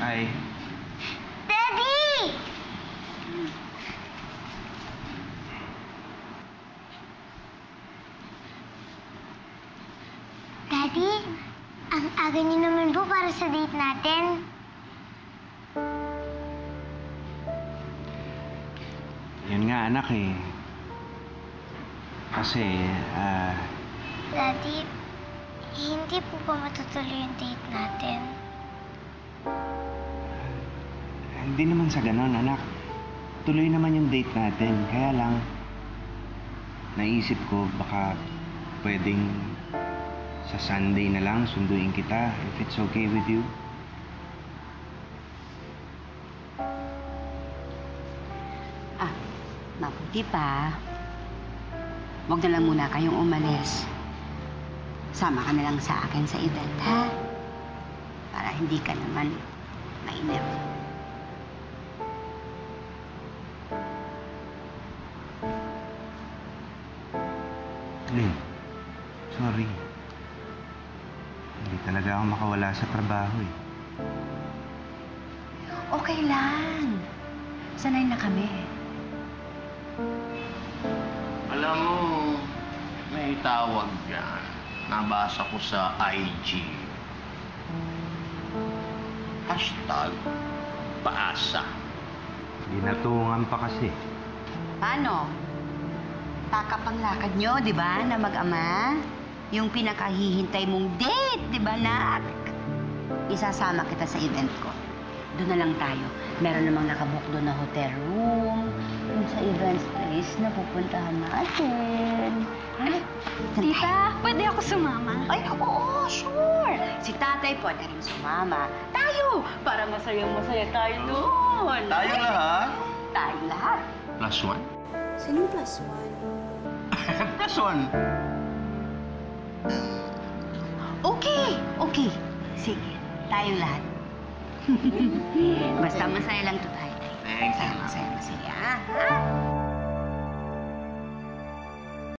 ay... Daddy! Daddy, ang aga niyo naman po para sa date natin. Yun nga anak eh. Kasi, Daddy, hindi po ba matutuloy yung date natin? Hindi naman sa ganon, anak. Tuloy naman yung date natin. Kaya lang, naisip ko baka pwedeng sa Sunday na lang sunduin kita if it's okay with you. Ah, mabuti pa. Huwag na lang muna kayong umalis. Sama ka na lang sa akin sa event, ha? Para hindi ka naman mainip. Lynn, sorry. Hindi talaga ako makawala sa trabaho, eh. Okay lang. Sanay na kami. Alam mo, may tawag yan. Nabasa ko sa IG. Hashtag paasa. Dinatungan pa kasi. Paano? Pakapanglakad nyo, di ba, na mag-ama? Yung pinakahihintay mong date, di ba, nak? Isasama kita sa event ko. Doon na lang tayo. Meron namang nakabook doon na hotel room. Doon sa events place na pupuntahan natin. Ay, tita, pwede ako sumama? Ay, oo, sure. Si tatay pwede rin sumama. Tayo! Para masaya-masaya tayo doon. Tayo lahat? Tayo lahat. Plus one? Sinong plus one? Plus one? Okay, okay. Sige, tayo lahat. Basta masaya lang ito tayo. Masaya, masaya, masaya. Ha?